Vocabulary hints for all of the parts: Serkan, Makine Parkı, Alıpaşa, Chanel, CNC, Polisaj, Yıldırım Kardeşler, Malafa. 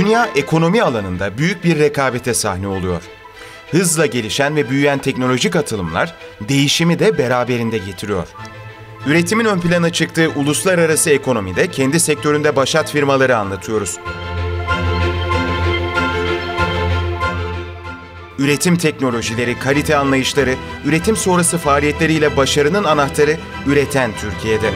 Dünya ekonomi alanında büyük bir rekabete sahne oluyor. Hızla gelişen ve büyüyen teknolojik atılımlar değişimi de beraberinde getiriyor. Üretimin ön plana çıktığı uluslararası ekonomide kendi sektöründe başat firmaları anlatıyoruz. Üretim teknolojileri, kalite anlayışları, üretim sonrası faaliyetleriyle başarının anahtarı üreten Türkiye'de.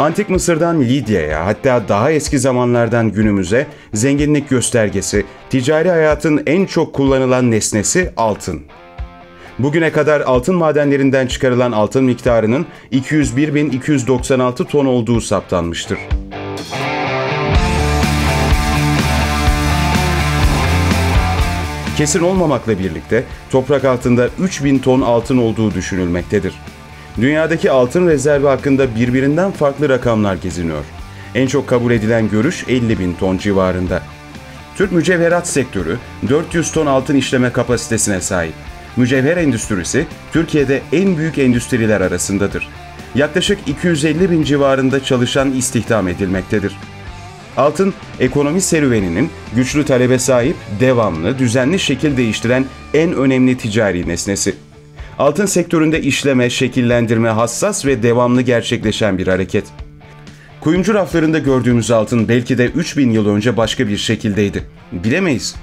Antik Mısır'dan Lidya'ya, hatta daha eski zamanlardan günümüze zenginlik göstergesi, ticari hayatın en çok kullanılan nesnesi altın. Bugüne kadar altın madenlerinden çıkarılan altın miktarının 201.296 ton olduğu saptanmıştır. Kesin olmamakla birlikte toprak altında 3.000 ton altın olduğu düşünülmektedir. Dünyadaki altın rezervi hakkında birbirinden farklı rakamlar geziniyor. En çok kabul edilen görüş 50.000 ton civarında. Türk mücevherat sektörü 400 ton altın işleme kapasitesine sahip. Mücevher endüstrisi Türkiye'de en büyük endüstriler arasındadır. Yaklaşık 250.000 civarında çalışan istihdam edilmektedir. Altın, ekonomi serüveninin güçlü talebe sahip, devamlı, düzenli şekil değiştiren en önemli ticari nesnesi. Altın sektöründe işleme, şekillendirme hassas ve devamlı gerçekleşen bir hareket. Kuyumcu raflarında gördüğümüz altın belki de 3.000 yıl önce başka bir şekildeydi. Bilemeyiz.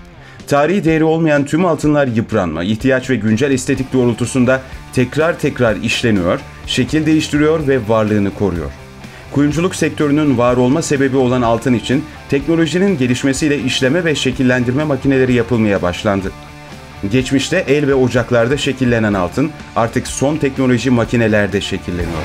Tarihi değeri olmayan tüm altınlar yıpranma, ihtiyaç ve güncel estetik doğrultusunda tekrar işleniyor, şekil değiştiriyor ve varlığını koruyor. Kuyumculuk sektörünün var olma sebebi olan altın için teknolojinin gelişmesiyle işleme ve şekillendirme makineleri yapılmaya başlandı. Geçmişte el ve ocaklarda şekillenen altın artık son teknoloji makinelerde şekilleniyor.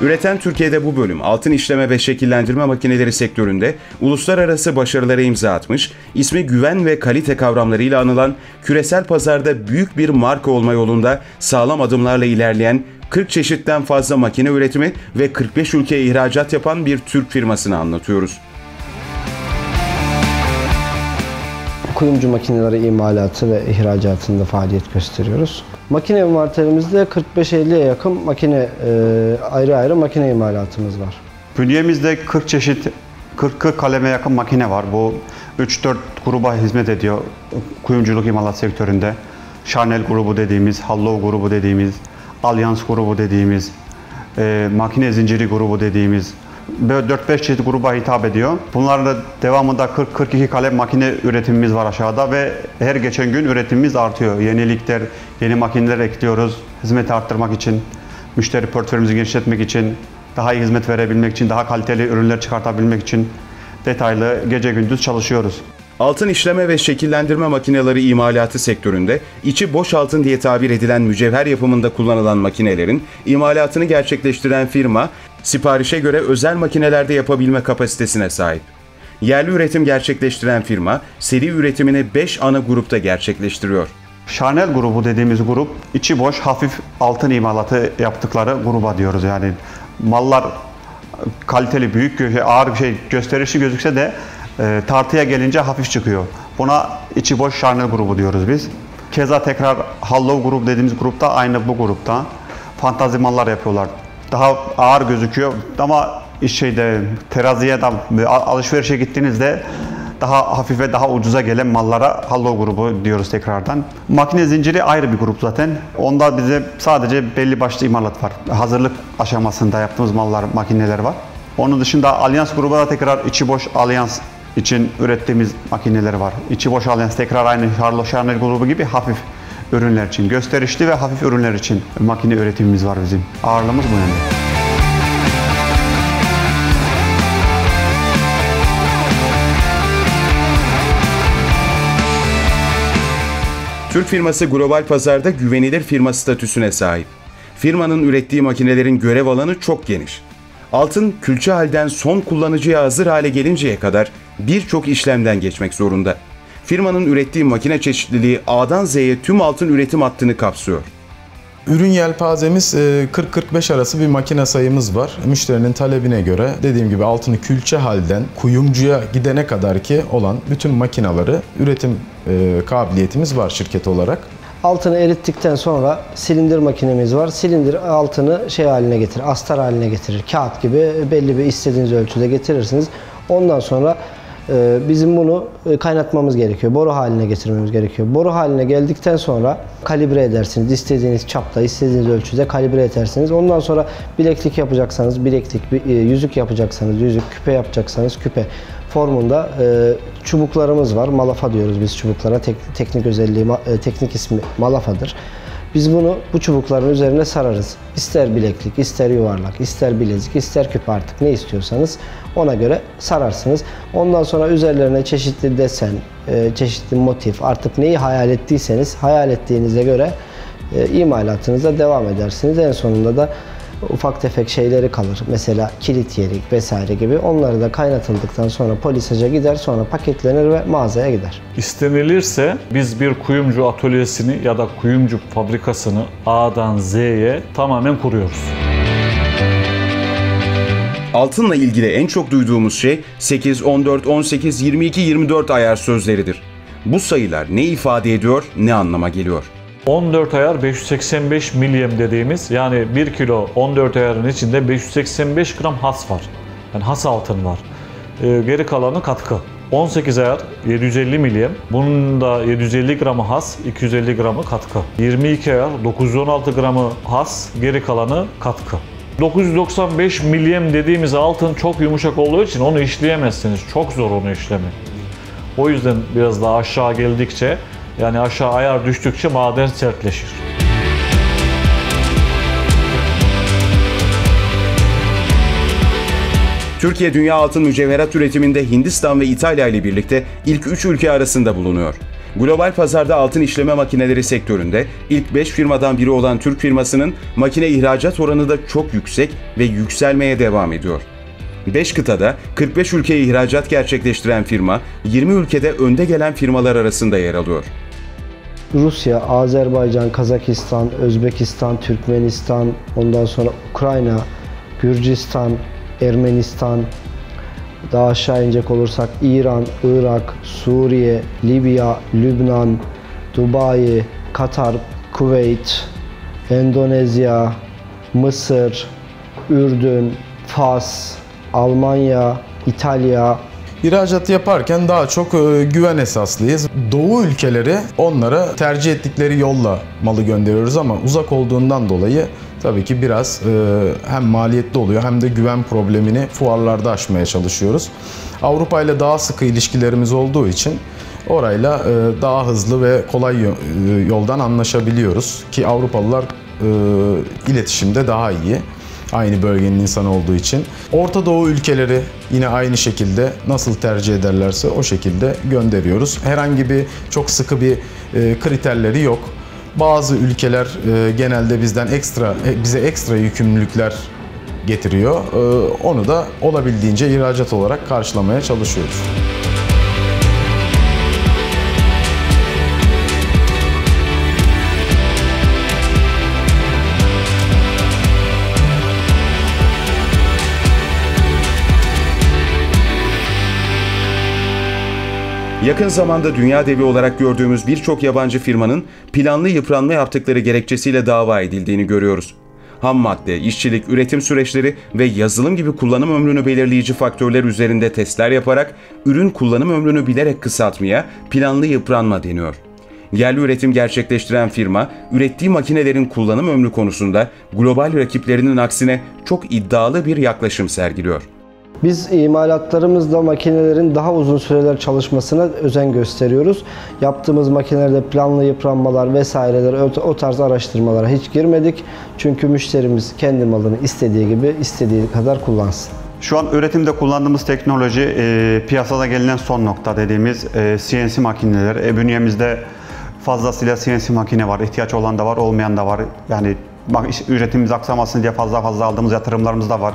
Üreten Türkiye'de bu bölüm altın işleme ve şekillendirme makineleri sektöründe uluslararası başarılara imza atmış, ismi güven ve kalite kavramlarıyla anılan, küresel pazarda büyük bir marka olma yolunda sağlam adımlarla ilerleyen 40 çeşitten fazla makine üretimi ve 45 ülkeye ihracat yapan bir Türk firmasını anlatıyoruz. Kuyumcu makineleri imalatı ve ihracatında faaliyet gösteriyoruz. Makine envanterimizde 45-50'ye yakın makine, ayrı ayrı makine imalatımız var. Bünyemizde 40 çeşit, 40 kaleme yakın makine var. Bu 3-4 gruba hizmet ediyor kuyumculuk imalat sektöründe. Chanel grubu dediğimiz, Hallo grubu dediğimiz, Alyans grubu dediğimiz, makine zinciri grubu dediğimiz böyle 4-5 çeşit gruba hitap ediyor. Bunlarla devamında 40-42 kalem makine üretimimiz var aşağıda ve her geçen gün üretimimiz artıyor. Yenilikler, yeni makineler ekliyoruz. Hizmeti arttırmak için, müşteri portföyümüzü genişletmek için, daha iyi hizmet verebilmek için, daha kaliteli ürünler çıkartabilmek için detaylı gece gündüz çalışıyoruz. Altın işleme ve şekillendirme makineleri imalatı sektöründe içi boş altın diye tabir edilen mücevher yapımında kullanılan makinelerin imalatını gerçekleştiren firma, siparişe göre özel makinelerde yapabilme kapasitesine sahip. Yerli üretim gerçekleştiren firma, seri üretimini 5 ana grupta gerçekleştiriyor. Chanel grubu dediğimiz grup, içi boş hafif altın imalatı yaptıkları gruba diyoruz. Yani mallar kaliteli, büyük, ağır bir şey, gösterişli gözükse de tartıya gelince hafif çıkıyor. Buna içi boş Chanel grubu diyoruz biz. Keza tekrar Hallo grubu dediğimiz grupta, aynı bu grupta fantazi mallar yapıyorlar. Daha ağır gözüküyor ama teraziye alışverişe gittiğinizde daha hafif ve daha ucuza gelen mallara Hallo grubu diyoruz tekrardan. Makine zinciri ayrı bir grup zaten. Onda bize sadece belli başlı imalat var. Hazırlık aşamasında yaptığımız mallar, makineler var. Onun dışında Alyans grubu da tekrar içi boş Alyans için ürettiğimiz makineler var. İçi boş Alyans tekrar aynı Chanel grubu gibi hafif ürünler için, gösterişli ve hafif ürünler için makine üretimimiz var bizim. Ağırlığımız bu yönde. Türk firması global pazarda güvenilir firma statüsüne sahip. Firmanın ürettiği makinelerin görev alanı çok geniş. Altın, külçe halden son kullanıcıya hazır hale gelinceye kadar birçok işlemden geçmek zorunda. Firmanın ürettiği makine çeşitliliği A'dan Z'ye tüm altın üretim hattını kapsıyor. Ürün yelpazemiz 40-45 arası bir makine sayımız var. Müşterinin talebine göre dediğim gibi altını külçe halden kuyumcuya gidene kadar ki olan bütün makinaları üretim kabiliyetimiz var şirket olarak. Altını erittikten sonra silindir makinemiz var. Silindir altını haline getirir, astar haline getirir. Kağıt gibi belli bir istediğiniz ölçüde getirirsiniz. Ondan sonra bizim bunu kaynatmamız gerekiyor. Boru haline getirmemiz gerekiyor. Boru haline geldikten sonra kalibre edersiniz. İstediğiniz çapta, istediğiniz ölçüde kalibre edersiniz. Ondan sonra bileklik yapacaksanız bileklik, yüzük yapacaksanız yüzük, küpe yapacaksanız küpe formunda çubuklarımız var. Malafa diyoruz biz çubuklara. Teknik özelliği, teknik ismi malafadır. Biz bunu bu çubukların üzerine sararız. İster bileklik, ister yuvarlak, ister bilezik, ister küp artık ne istiyorsanız ona göre sararsınız. Ondan sonra üzerlerine çeşitli desen, çeşitli motif artık neyi hayal ettiyseniz hayal ettiğinize göre imalatınıza devam edersiniz. En sonunda da ufak tefek şeyleri kalır. Mesela kilit yerik vesaire gibi. Onları da kaynatıldıktan sonra polisaja gider, sonra paketlenir ve mağazaya gider. İstenilirse biz bir kuyumcu atölyesini ya da kuyumcu fabrikasını A'dan Z'ye tamamen kuruyoruz. Altınla ilgili en çok duyduğumuz şey 8, 14, 18, 22, 24 ayar sözleridir. Bu sayılar ne ifade ediyor, ne anlama geliyor? 14 ayar 585 milyem dediğimiz, yani 1 kilo 14 ayarın içinde 585 gram has var. Yani has altın var. Geri kalanı katkı. 18 ayar 750 milyem. Bunun da 750 gramı has, 250 gramı katkı. 22 ayar 916 gramı has, geri kalanı katkı. 995 milyem dediğimiz altın çok yumuşak olduğu için onu işleyemezsiniz. Çok zor onu işlemek. O yüzden biraz daha aşağı geldikçe, yani aşağı ayar düştükçe maden sertleşir. Türkiye dünya altın mücevherat üretiminde Hindistan ve İtalya ile birlikte ilk 3 ülke arasında bulunuyor. Global pazarda altın işleme makineleri sektöründe ilk 5 firmadan biri olan Türk firmasının makine ihracat oranı da çok yüksek ve yükselmeye devam ediyor. 5 kıtada 45 ülkeye ihracat gerçekleştiren firma, 20 ülkede önde gelen firmalar arasında yer alıyor. Rusya, Azerbaycan, Kazakistan, Özbekistan, Türkmenistan, ondan sonra Ukrayna, Gürcistan, Ermenistan, daha aşağı inecek olursak İran, Irak, Suriye, Libya, Lübnan, Dubai, Katar, Kuveyt, Endonezya, Mısır, Ürdün, Fas, Almanya, İtalya. İhracat yaparken daha çok güven esaslıyız. Doğu ülkeleri onlara tercih ettikleri yolla malı gönderiyoruz ama uzak olduğundan dolayı tabii ki biraz hem maliyetli oluyor hem de güven problemini fuarlarda aşmaya çalışıyoruz. Avrupa ile daha sıkı ilişkilerimiz olduğu için orayla daha hızlı ve kolay yoldan anlaşabiliyoruz ki Avrupalılar iletişimde daha iyi. Aynı bölgenin insanı olduğu için. Orta Doğu ülkeleri yine aynı şekilde nasıl tercih ederlerse o şekilde gönderiyoruz. Herhangi bir çok sıkı bir kriterleri yok. Bazı ülkeler genelde bize ekstra yükümlülükler getiriyor. Onu da olabildiğince ihracat olarak karşılamaya çalışıyoruz. Yakın zamanda dünya devi olarak gördüğümüz birçok yabancı firmanın planlı yıpranma yaptıkları gerekçesiyle dava edildiğini görüyoruz. Ham madde, işçilik, üretim süreçleri ve yazılım gibi kullanım ömrünü belirleyici faktörler üzerinde testler yaparak ürün kullanım ömrünü bilerek kısaltmaya planlı yıpranma deniyor. Yerli üretim gerçekleştiren firma, ürettiği makinelerin kullanım ömrü konusunda global rakiplerinin aksine çok iddialı bir yaklaşım sergiliyor. Biz imalatlarımızda makinelerin daha uzun süreler çalışmasına özen gösteriyoruz. Yaptığımız makinelerde planlı yıpranmalar vesaireler, o tarz araştırmalara hiç girmedik. Çünkü müşterimiz kendi malını istediği gibi, istediği kadar kullansın. Şu an üretimde kullandığımız teknoloji piyasada gelinen son nokta dediğimiz CNC makineler. Bünyemizde fazlasıyla CNC makine var. İhtiyaç olan da var, olmayan da var. Yani üretimimiz aksamasın diye fazla aldığımız yatırımlarımız da var.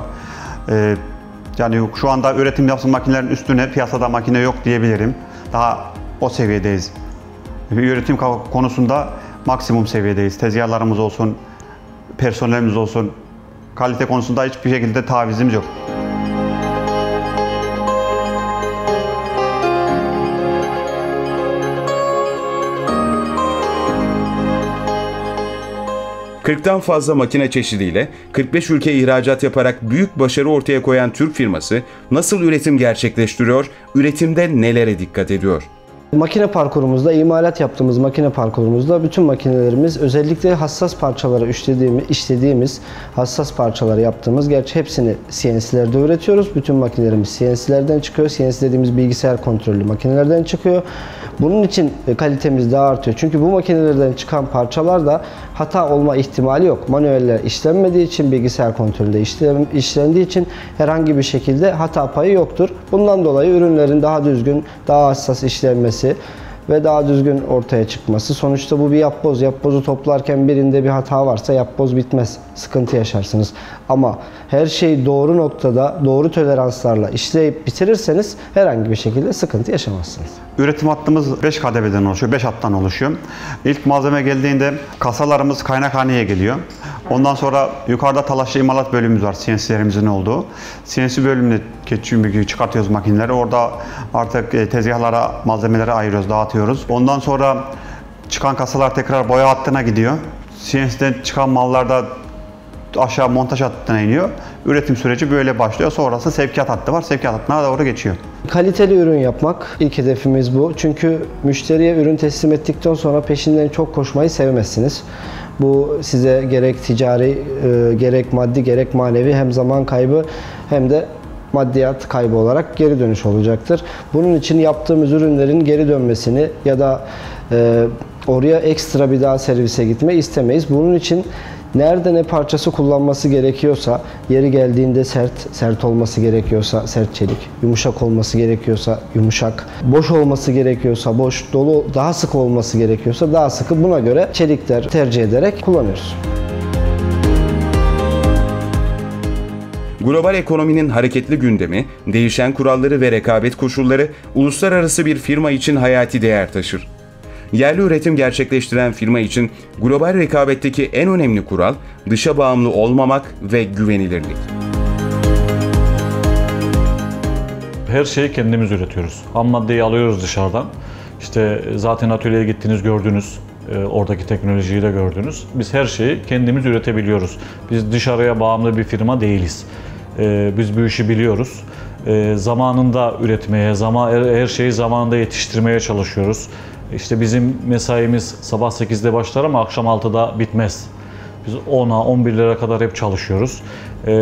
Yani şu anda üretim yapsın makinelerin üstüne piyasada makine yok diyebilirim. Daha o seviyedeyiz. Üretim konusunda maksimum seviyedeyiz. Tezgahlarımız olsun, personelimiz olsun. Kalite konusunda hiçbir şekilde tavizimiz yok. ...40'tan fazla makine çeşidiyle 45 ülkeye ihracat yaparak büyük başarı ortaya koyan Türk firması nasıl üretim gerçekleştiriyor, üretimde nelere dikkat ediyor? Makine parkurumuzda, imalat yaptığımız makine parkurumuzda bütün makinelerimiz özellikle hassas parçalara işlediğimiz, hassas parçalara yaptığımız, gerçi hepsini CNC'lerde üretiyoruz. Bütün makinelerimiz CNC'lerden çıkıyor. CNC dediğimiz bilgisayar kontrollü makinelerden çıkıyor. Bunun için kalitemiz daha artıyor. Çünkü bu makinelerden çıkan parçalarda hata olma ihtimali yok. Manuelle işlenmediği için, bilgisayar kontrolünde işlendiği için herhangi bir şekilde hata payı yoktur. Bundan dolayı ürünlerin daha düzgün, daha hassas işlenmesi ve daha düzgün ortaya çıkması. Sonuçta bu bir yapboz. Yapbozu toplarken birinde bir hata varsa yapboz bitmez. Sıkıntı yaşarsınız. Ama her şeyi doğru noktada, doğru toleranslarla işleyip bitirirseniz herhangi bir şekilde sıkıntı yaşamazsınız. Üretim hattımız 5 kademeden oluşuyor. 5 hattan oluşuyor. İlk malzeme geldiğinde kasalarımız kaynakhaneye geliyor. Ondan sonra yukarıda talaşlı imalat bölümümüz var. CNC'lerimizin olduğu. CNC bölümüne çıkartıyoruz makineleri. Orada artık tezgahlara, malzemelere ayırıyoruz, dağıtıyoruz. Ondan sonra çıkan kasalar tekrar boya hattına gidiyor. CNC'den çıkan mallarda aşağı montaj hattına iniyor. Üretim süreci böyle başlıyor. Sonrası sevkiyat hattı var. Sevkiyat hattına doğru geçiyor. Kaliteli ürün yapmak ilk hedefimiz bu. Çünkü müşteriye ürün teslim ettikten sonra peşinden çok koşmayı sevmezsiniz. Bu size gerek ticari, gerek maddi, gerek manevi hem zaman kaybı hem de maddiyat kaybı olarak geri dönüş olacaktır. Bunun için yaptığımız ürünlerin geri dönmesini ya da oraya ekstra bir daha servise gitmeyi istemeyiz. Bunun için nerede ne parçası kullanması gerekiyorsa, yeri geldiğinde sert olması gerekiyorsa sert çelik, yumuşak olması gerekiyorsa yumuşak, boş olması gerekiyorsa boş, dolu, daha sık olması gerekiyorsa daha sıkı, buna göre çelikler tercih ederek kullanıyoruz. Global ekonominin hareketli gündemi, değişen kuralları ve rekabet koşulları uluslararası bir firma için hayati değer taşır. Yerli üretim gerçekleştiren firma için global rekabetteki en önemli kural, dışa bağımlı olmamak ve güvenilirlik. Her şeyi kendimiz üretiyoruz. Ham maddeyi alıyoruz dışarıdan. İşte zaten atölyeye gittiniz, gördünüz. Oradaki teknolojiyi de gördünüz. Biz her şeyi kendimiz üretebiliyoruz. Biz dışarıya bağımlı bir firma değiliz. Biz bu işi biliyoruz. Zamanında üretmeye, her şeyi zamanında yetiştirmeye çalışıyoruz. İşte bizim mesaimiz sabah 8'de başlar ama akşam 6'da bitmez. Biz 10'a, 11'lere kadar hep çalışıyoruz.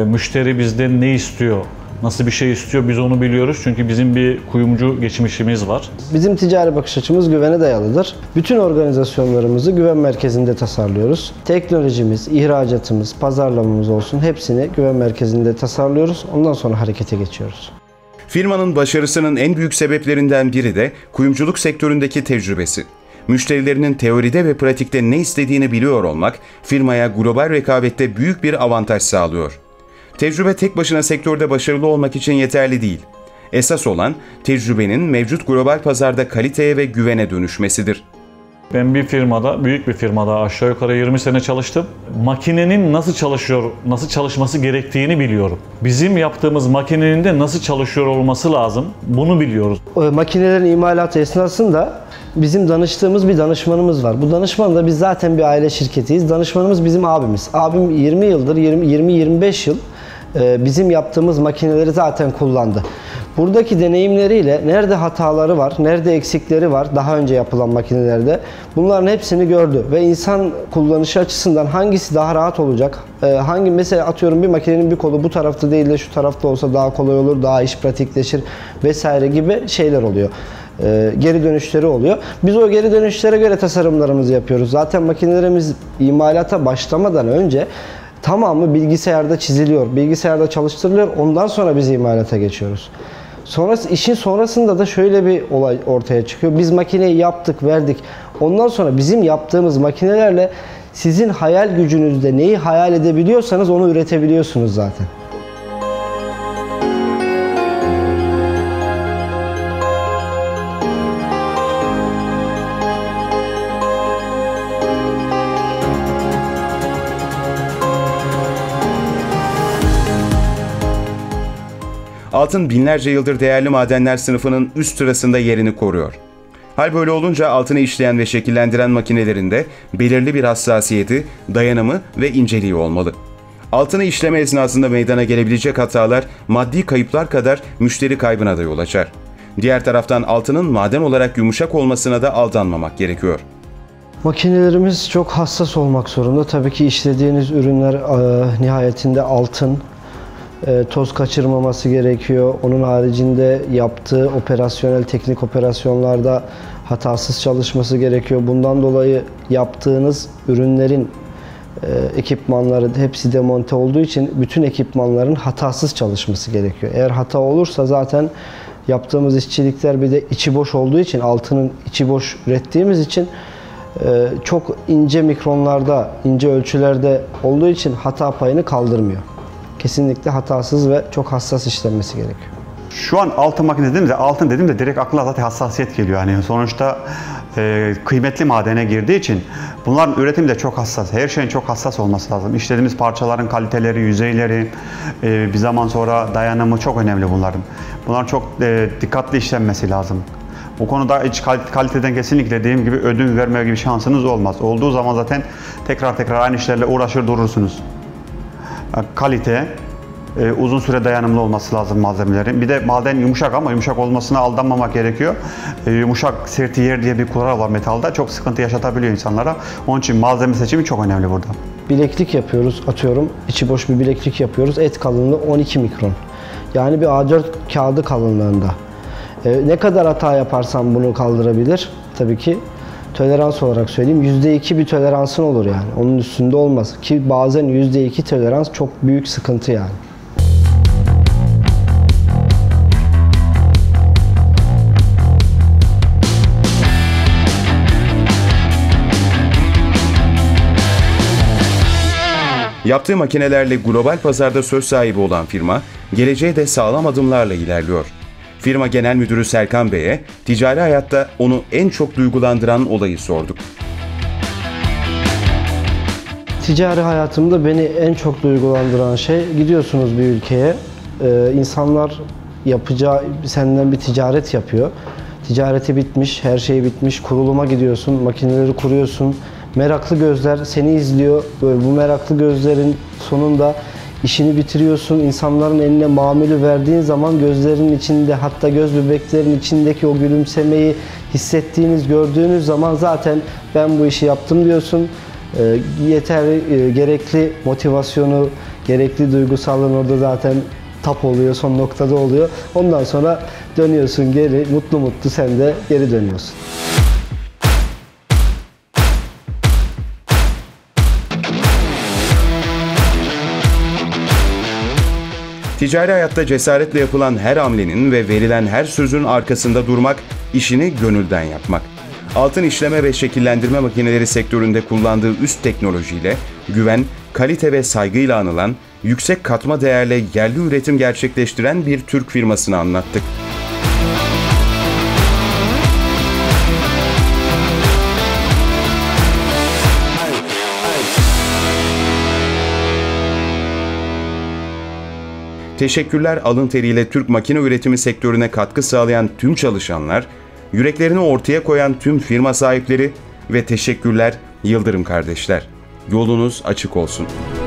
Müşteri bizden ne istiyor, nasıl bir şey istiyor biz onu biliyoruz. Çünkü bizim bir kuyumcu geçmişimiz var. Bizim ticari bakış açımız güvene dayalıdır. Bütün organizasyonlarımızı güven merkezinde tasarlıyoruz. Teknolojimiz, ihracatımız, pazarlamamız olsun hepsini güven merkezinde tasarlıyoruz. Ondan sonra harekete geçiyoruz. Firmanın başarısının en büyük sebeplerinden biri de kuyumculuk sektöründeki tecrübesi. Müşterilerinin teoride ve pratikte ne istediğini biliyor olmak, firmaya global rekabette büyük bir avantaj sağlıyor. Tecrübe tek başına sektörde başarılı olmak için yeterli değil. Esas olan tecrübenin mevcut global pazarda kaliteye ve güvene dönüşmesidir. Ben bir firmada, büyük bir firmada aşağı yukarı 20 sene çalıştım. Makinenin nasıl çalışıyor, nasıl çalışması gerektiğini biliyorum. Bizim yaptığımız makinenin de nasıl çalışıyor olması lazım, bunu biliyoruz. Makinelerin imalatı esnasında bizim danıştığımız bir danışmanımız var. Bu danışman da biz zaten bir aile şirketiyiz. Danışmanımız bizim abimiz. Abim 20 yıldır, 20-25 yıl bizim yaptığımız makineleri zaten kullandı. Buradaki deneyimleriyle nerede hataları var, nerede eksikleri var daha önce yapılan makinelerde bunların hepsini gördü ve insan kullanışı açısından hangisi daha rahat olacak, hangi mesela atıyorum bir makinenin bir kolu bu tarafta değil de şu tarafta olsa daha kolay olur, daha iş pratikleşir vesaire gibi şeyler oluyor. Geri dönüşleri oluyor. Biz o geri dönüşlere göre tasarımlarımızı yapıyoruz. Zaten makinelerimiz imalata başlamadan önce tamamı bilgisayarda çiziliyor, bilgisayarda çalıştırılıyor. Ondan sonra biz imalata geçiyoruz. İşin sonrasında da şöyle bir olay ortaya çıkıyor. Biz makineyi yaptık, verdik. Ondan sonra bizim yaptığımız makinelerle sizin hayal gücünüzde neyi hayal edebiliyorsanız onu üretebiliyorsunuz zaten. Altın binlerce yıldır değerli madenler sınıfının üst sırasında yerini koruyor. Hal böyle olunca altını işleyen ve şekillendiren makinelerinde belirli bir hassasiyeti, dayanımı ve inceliği olmalı. Altını işleme esnasında meydana gelebilecek hatalar maddi kayıplar kadar müşteri kaybına da yol açar. Diğer taraftan altının maden olarak yumuşak olmasına da aldanmamak gerekiyor. Makinelerimiz çok hassas olmak zorunda. Tabii ki işlediğiniz ürünler nihayetinde altın. Toz kaçırmaması gerekiyor. Onun haricinde yaptığı operasyonel, teknik operasyonlarda hatasız çalışması gerekiyor. Bundan dolayı yaptığınız ürünlerin ekipmanları hepsi demonte olduğu için bütün ekipmanların hatasız çalışması gerekiyor. Eğer hata olursa zaten yaptığımız işçilikler bir de içi boş olduğu için, altının içi boş ürettiğimiz için çok ince mikronlarda, ince ölçülerde olduğu için hata payını kaldırmıyor. Kesinlikle hatasız ve çok hassas işlenmesi gerekiyor. Şu an altın makinesi dediğimde, direkt akla zaten hassasiyet geliyor. Yani sonuçta kıymetli madene girdiği için bunların üretimi de çok hassas. Her şeyin çok hassas olması lazım. İşlediğimiz parçaların kaliteleri, yüzeyleri, bir zaman sonra dayanımı çok önemli bunların. Bunlar çok dikkatli işlenmesi lazım. Bu konuda hiç kaliteden kesinlikle dediğim gibi ödün vermeye gibi şansınız olmaz. Olduğu zaman zaten tekrar aynı işlerle uğraşır durursunuz. Kalite, uzun süre dayanımlı olması lazım malzemelerin. Bir de maden yumuşak ama yumuşak olmasına aldanmamak gerekiyor. Yumuşak serti yer diye bir kural var metalda. Çok sıkıntı yaşatabiliyor insanlara. Onun için malzeme seçimi çok önemli burada. Bileklik yapıyoruz, atıyorum. İçi boş bir bileklik yapıyoruz. Et kalınlığı 12 mikron. Yani bir A4 kağıdı kalınlığında. Ne kadar hata yaparsam bunu kaldırabilir tabii ki. Tolerans olarak söyleyeyim, %2 bir toleransın olur yani. Onun üstünde olmaz ki bazen %2 tolerans çok büyük sıkıntı yani. Yaptığı makinelerle global pazarda söz sahibi olan firma, geleceğe de sağlam adımlarla ilerliyor. Firma Genel Müdürü Serkan Bey'e ticari hayatta onu en çok duygulandıran olayı sorduk. Ticari hayatımda beni en çok duygulandıran şey, gidiyorsunuz bir ülkeye, insanlar senden bir ticaret yapıyor. Ticareti bitmiş, her şey bitmiş, kuruluma gidiyorsun, makineleri kuruyorsun. Meraklı gözler seni izliyor, böyle bu meraklı gözlerin sonunda İşini bitiriyorsun, insanların eline mamülü verdiğin zaman gözlerinin içinde, hatta göz bebeklerin içindeki o gülümsemeyi hissettiğiniz, gördüğünüz zaman zaten ben bu işi yaptım diyorsun. Gerekli motivasyonu, gerekli duygusallığın orada zaten tap oluyor, son noktada oluyor. Ondan sonra dönüyorsun geri, mutlu mutlu sen de geri dönüyorsun. Ticari hayatta cesaretle yapılan her hamlenin ve verilen her sözün arkasında durmak, işini gönülden yapmak. Altın işleme ve şekillendirme makineleri sektöründe kullandığı üst teknolojiyle, güven, kalite ve saygıyla anılan, yüksek katma değerle yerli üretim gerçekleştiren bir Türk firmasını anlattık. Teşekkürler alın teriyle Türk makine üretimi sektörüne katkı sağlayan tüm çalışanlar, yüreklerini ortaya koyan tüm firma sahipleri ve teşekkürler Yıldırım kardeşler. Yolunuz açık olsun.